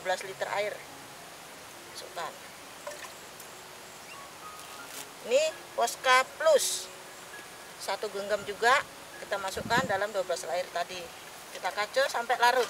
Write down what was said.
12 liter air masukkan. Ini Posca Plus satu genggam juga kita masukkan dalam 12 air tadi, kita kacau sampai larut.